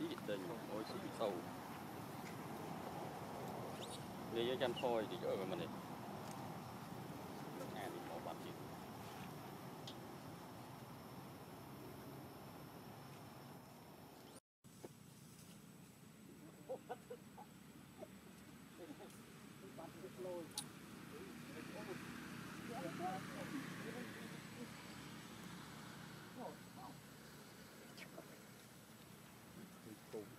xí dịch tình, ôi xí dịch tù. Đi với chăm thôi thì ở mình đi. Lúc này thì có bạch gì. Bạch được lôi. Hãy subscribe cho kênh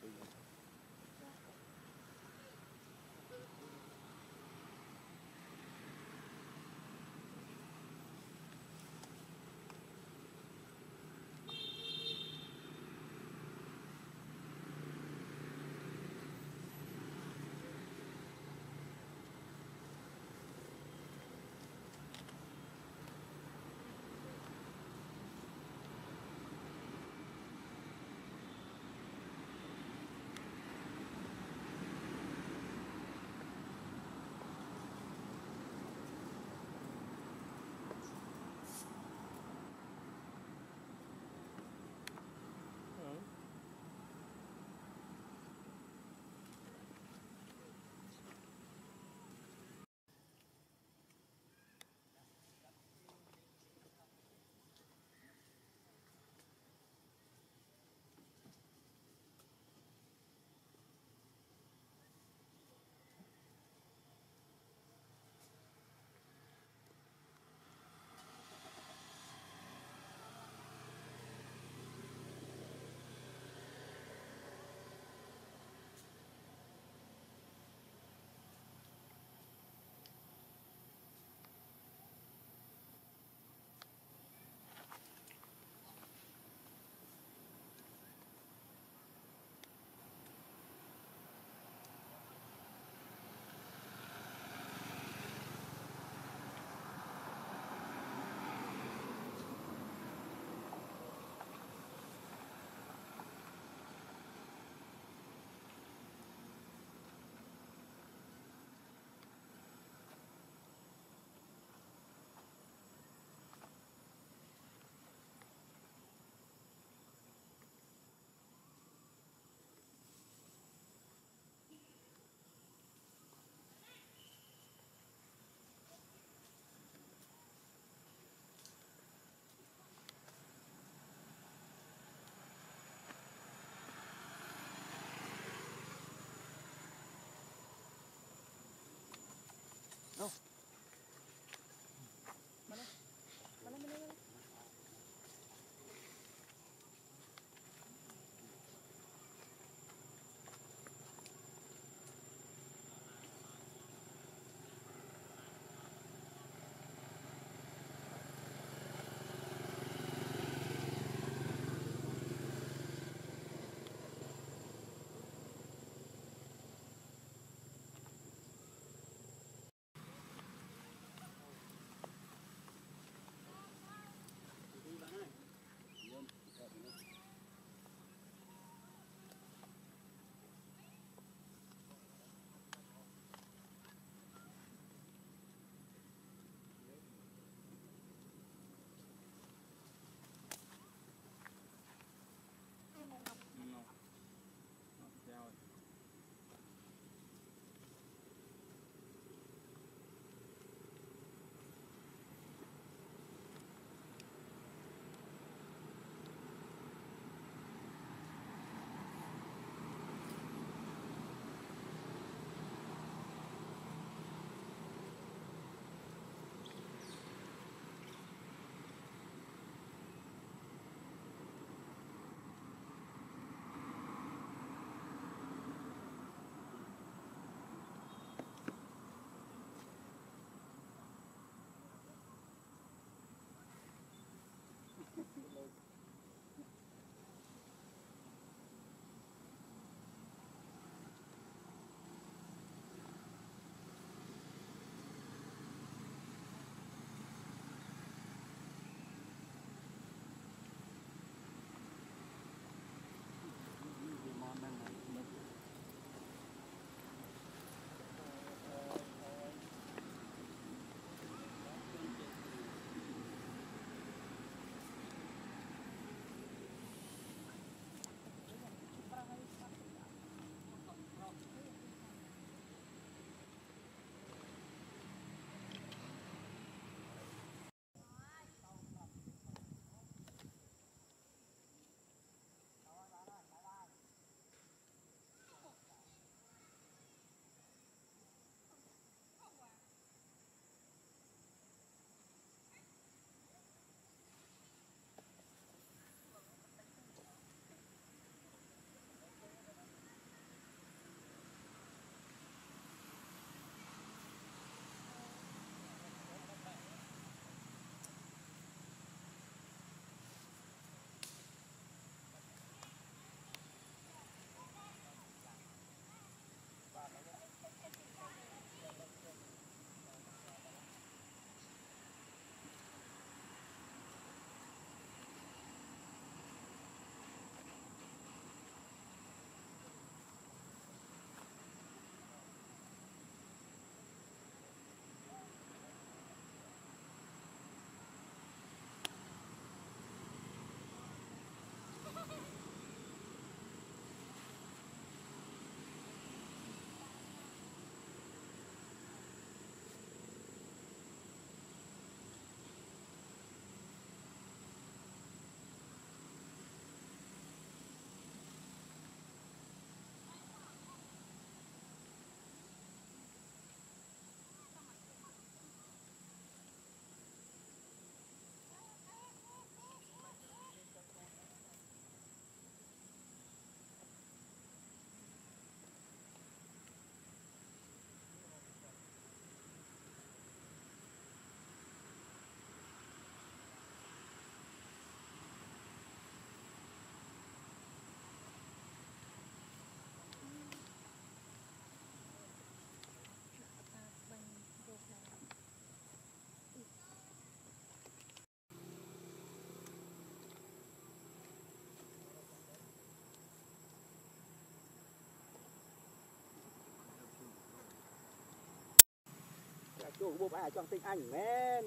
Đồ bố bà trong tình ảnh men.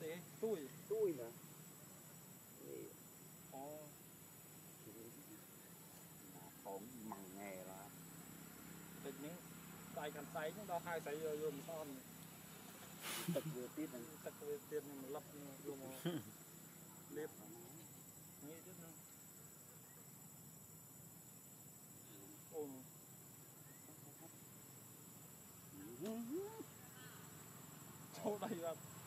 Thế Tui mà. Có mặn nghề là tịch những tay cắn sáy chúng ta hai sáy rồi dùng son tịch vừa tiết này tịch vừa tiết này lấp dùng lép nghĩ chút nữa ôm chỗ đây là